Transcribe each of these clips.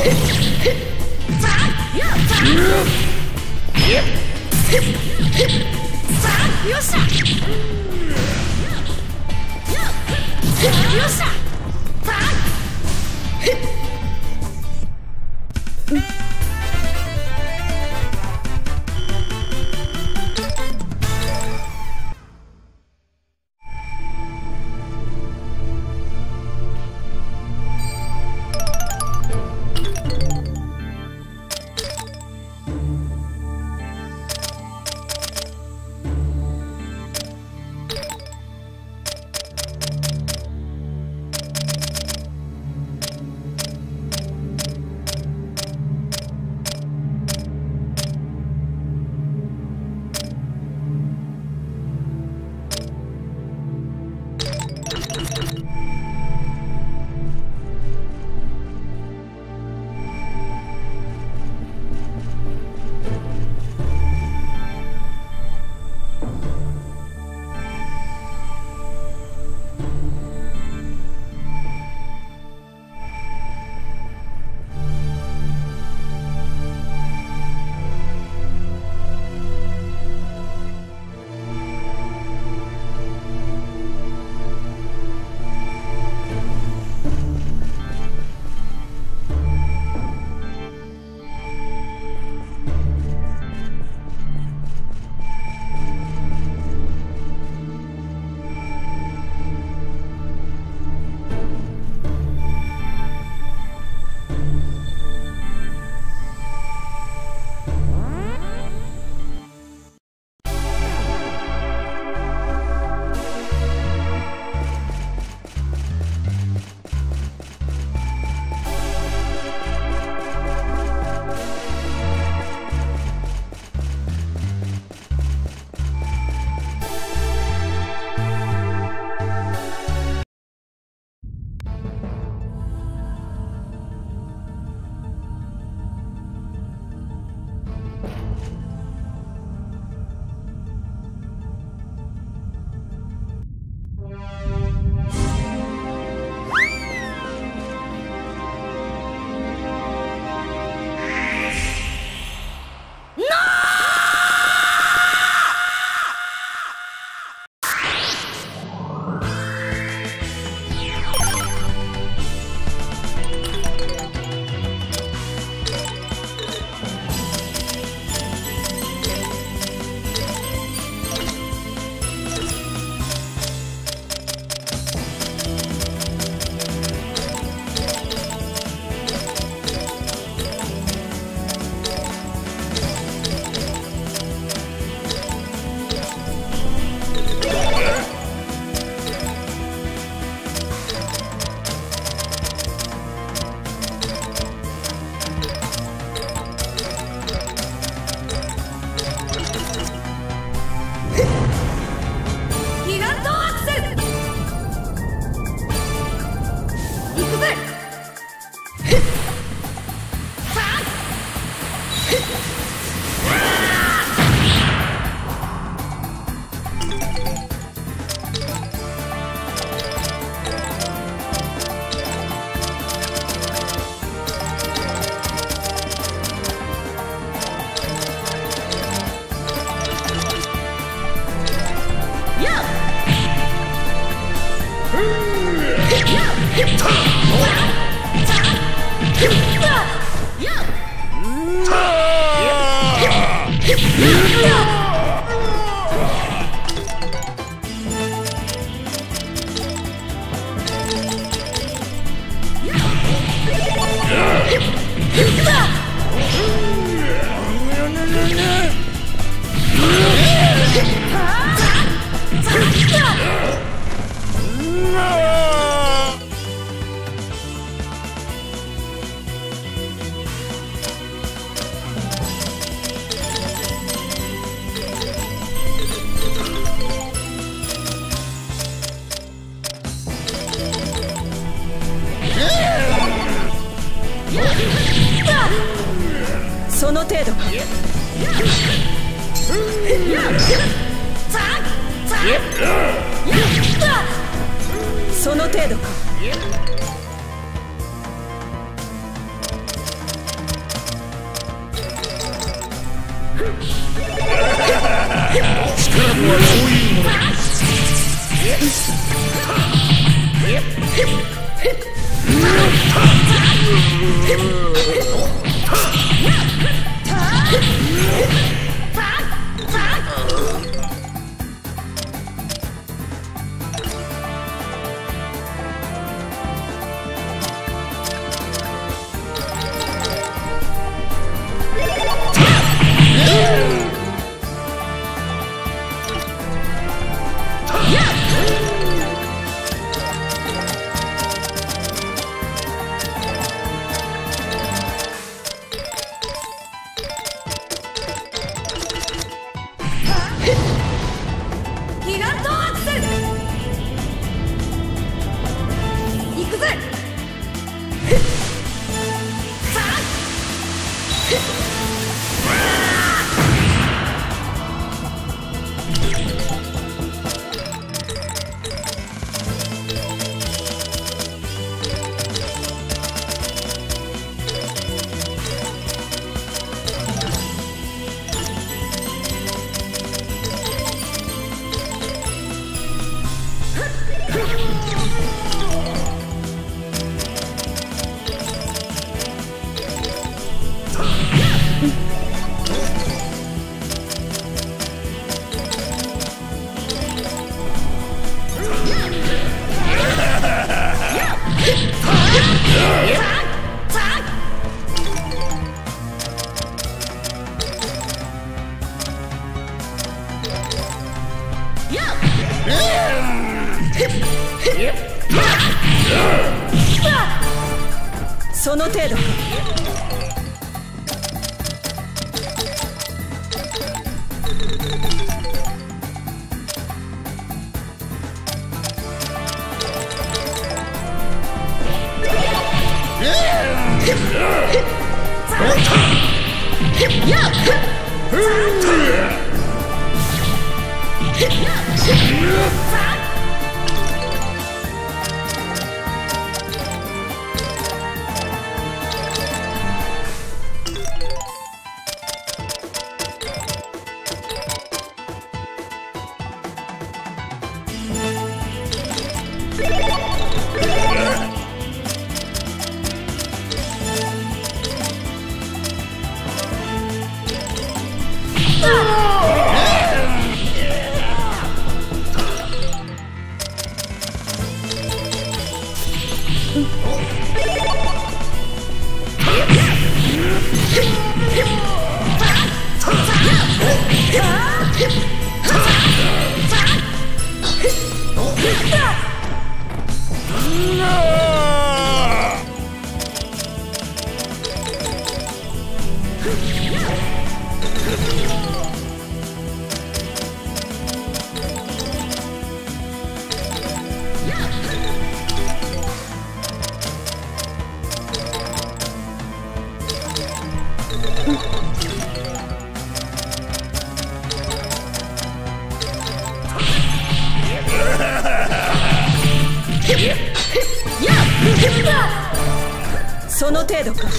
その程度か。その程度か。その程度か。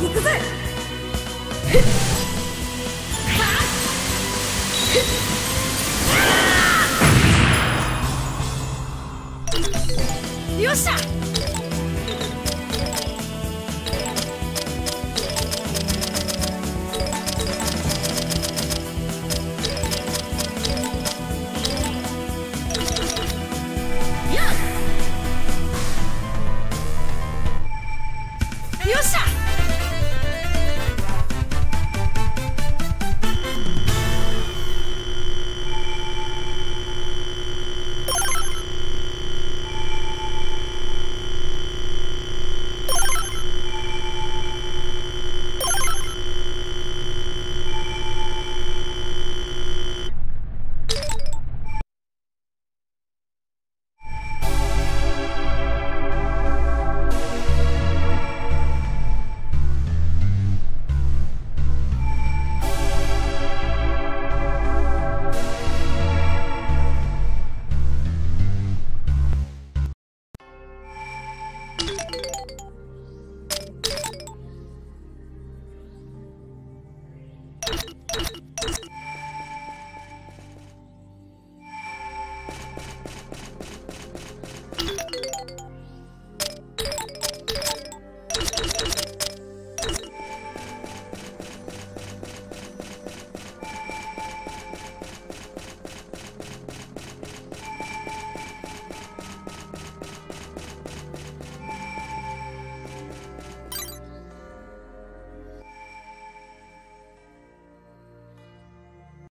行くぜ。